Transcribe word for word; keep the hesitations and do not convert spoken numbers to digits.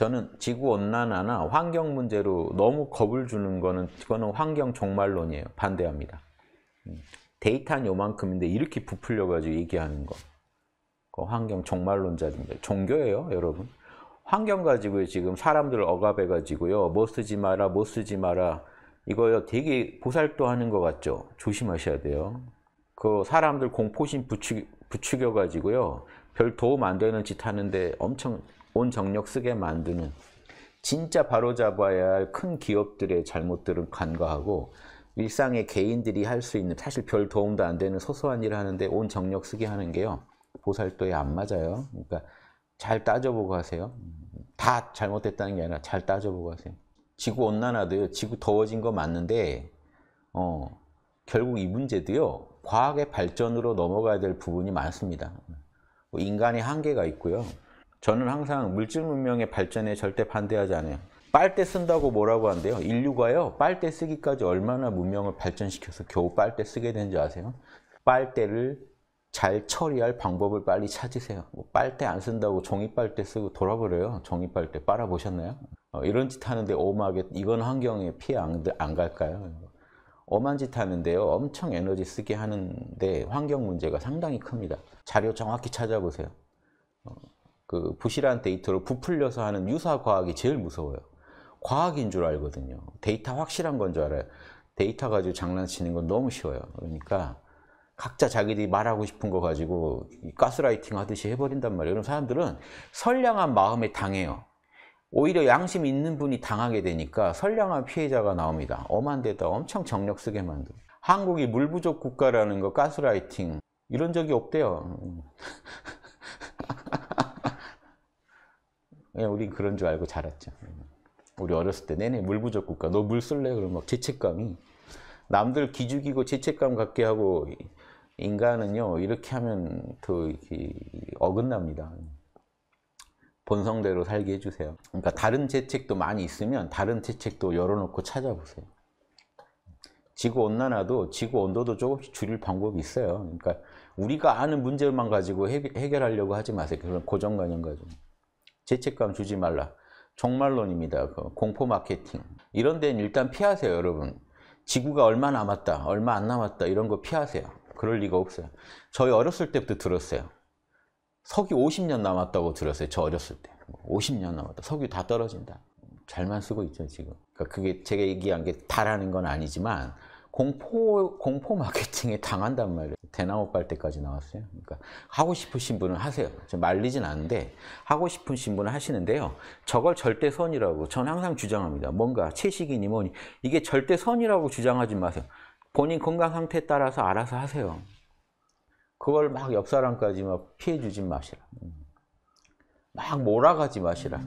저는 지구온난화나 환경 문제로 너무 겁을 주는 거는 그거는 환경 종말론이에요. 반대합니다. 데이터는 요만큼인데 이렇게 부풀려가지고 얘기하는 거. 그 환경 종말론자입니다. 종교예요, 여러분. 환경 가지고 지금 사람들 억압해가지고요. 뭐 쓰지 마라, 뭐 쓰지 마라. 이거요, 되게 보살도 하는 것 같죠? 조심하셔야 돼요. 그 사람들 공포심 부추, 부추겨가지고요. 별 도움 안 되는 짓 하는데 엄청 온 정력 쓰게 만드는, 진짜 바로잡아야 할 큰 기업들의 잘못들은 간과하고 일상의 개인들이 할 수 있는 사실 별 도움도 안 되는 소소한 일을 하는데 온 정력 쓰게 하는 게요, 보살도에 안 맞아요. 그러니까 잘 따져보고 하세요. 다 잘못됐다는 게 아니라 잘 따져보고 하세요. 지구온난화도요, 지구 더워진 거 맞는데 어, 결국 이 문제도요, 과학의 발전으로 넘어가야 될 부분이 많습니다. 인간의 한계가 있고요. 저는 항상 물질 문명의 발전에 절대 반대하지 않아요. 빨대 쓴다고 뭐라고 한대요. 인류가요, 빨대 쓰기까지 얼마나 문명을 발전시켜서 겨우 빨대 쓰게 되는지 아세요? 빨대를 잘 처리할 방법을 빨리 찾으세요. 뭐 빨대 안 쓴다고 종이 빨대 쓰고 돌아버려요. 종이 빨대 빨아보셨나요? 어, 이런 짓 하는데 오마게, 이건 환경에 피해 안, 안 갈까요? 엄한 짓 하는데요, 엄청 에너지 쓰게 하는데 환경 문제가 상당히 큽니다. 자료 정확히 찾아보세요. 어, 그 부실한 데이터로 부풀려서 하는 유사 과학이 제일 무서워요. 과학인 줄 알거든요. 데이터 확실한 건 줄 알아요. 데이터 가지고 장난치는 건 너무 쉬워요. 그러니까 각자 자기들이 말하고 싶은 거 가지고 가스라이팅 하듯이 해버린단 말이에요. 그럼 사람들은 선량한 마음에 당해요. 오히려 양심 있는 분이 당하게 되니까 선량한 피해자가 나옵니다. 엄한 데다 엄청 정력 쓰게 만들어요. 한국이 물 부족 국가라는 거 가스라이팅 이런 적이 없대요. 우린 그런 줄 알고 자랐죠. 우리 어렸을 때 내내 물 부족 국가, 너 물 쓸래? 그러면 막 죄책감이, 남들 기죽이고 죄책감 갖게 하고. 인간은요, 이렇게 하면 더 이렇게 어긋납니다. 본성대로 살게 해주세요. 그러니까 다른 재책도 많이 있으면 다른 재책도 열어놓고 찾아보세요. 지구온난화도, 지구온도도 조금씩 줄일 방법이 있어요. 그러니까 우리가 아는 문제만 가지고 해결하려고 하지 마세요. 그런 고정관념 가지고. 죄책감 주지 말라. 종말론입니다. 공포 마케팅. 이런 데는 일단 피하세요, 여러분. 지구가 얼마 남았다, 얼마 안 남았다 이런 거 피하세요. 그럴 리가 없어요. 저희 어렸을 때부터 들었어요. 석유 오십 년 남았다고 들었어요. 저 어렸을 때. 오십 년 남았다. 석유 다 떨어진다. 잘만 쓰고 있죠, 지금. 그러니까 그게 제가 얘기한 게 다라는 건 아니지만 공포, 공포 마케팅에 당한단 말이에요. 대나무 빨대까지 나왔어요. 그러니까 하고 싶으신 분은 하세요. 말리진 않는데 하고 싶으신 분은 하시는데요. 저걸 절대선이라고 전 항상 주장합니다. 뭔가 채식이니 뭐니 이게 절대선이라고 주장하지 마세요. 본인 건강 상태에 따라서 알아서 하세요. 그걸 막 옆 사람까지 막 피해 주지 마시라. 막 몰아가지 마시라.